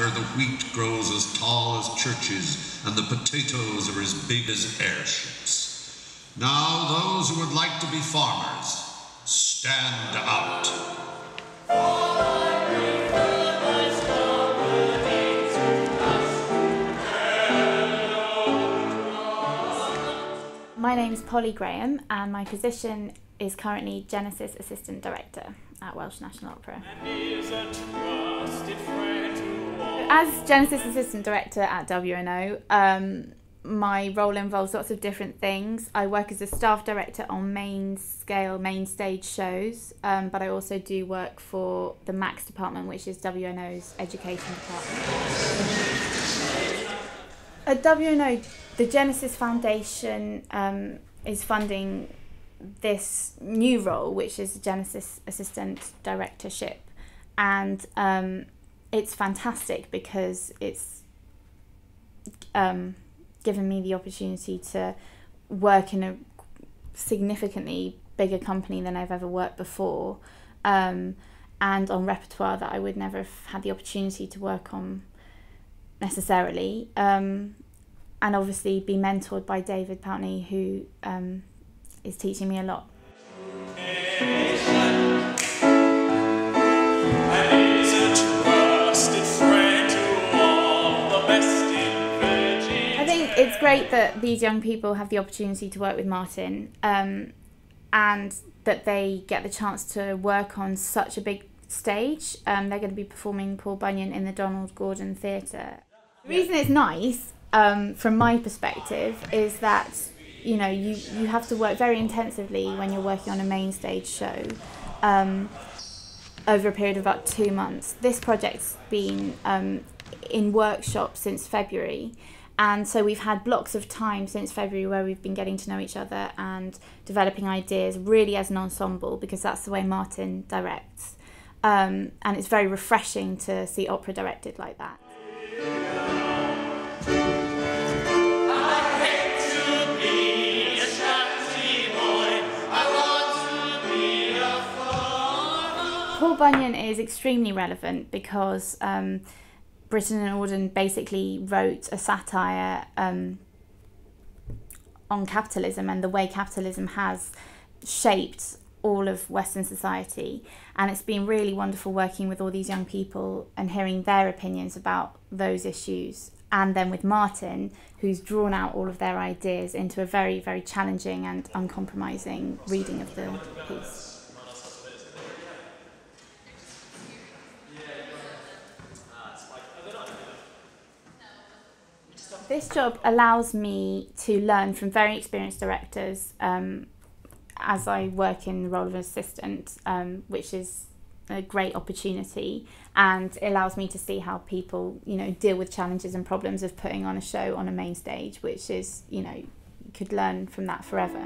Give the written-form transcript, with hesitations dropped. where the wheat grows as tall as churches and the potatoes are as big as airships. Now those who would like to be farmers, stand out. My name's Polly Graham and my position is currently Genesis Assistant Director at Welsh National Opera. As Genesis Assistant Director at WNO, my role involves lots of different things. I work as a staff director on main stage shows, but I also do work for the MAX department, which is WNO's education department. At WNO, the Genesis Foundation is funding this new role, which is Genesis Assistant Directorship, and it's fantastic because it's given me the opportunity to work in a significantly bigger company than I've ever worked before, and on repertoire that I would never have had the opportunity to work on necessarily. And obviously be mentored by David Pountney, who is teaching me a lot. I think it's great that these young people have the opportunity to work with Martin, and that they get the chance to work on such a big stage. They're going to be performing Paul Bunyan in the Donald Gordon Theatre. The reason it's nice, from my perspective, is that you have to work very intensively when you're working on a main stage show over a period of about 2 months. This project's been in workshop since February, and so we've had blocks of time since February where we've been getting to know each other and developing ideas really as an ensemble, because that's the way Martin directs, and it's very refreshing to see opera directed like that. Paul Bunyan is extremely relevant because Britten and Auden basically wrote a satire on capitalism and the way capitalism has shaped all of Western society, and it's been really wonderful working with all these young people and hearing their opinions about those issues, and then with Martin, who's drawn out all of their ideas into a very, very challenging and uncompromising reading of the piece. This job allows me to learn from very experienced directors as I work in the role of an assistant, which is a great opportunity, and it allows me to see how people, deal with challenges and problems of putting on a show on a main stage, which is, you could learn from that forever.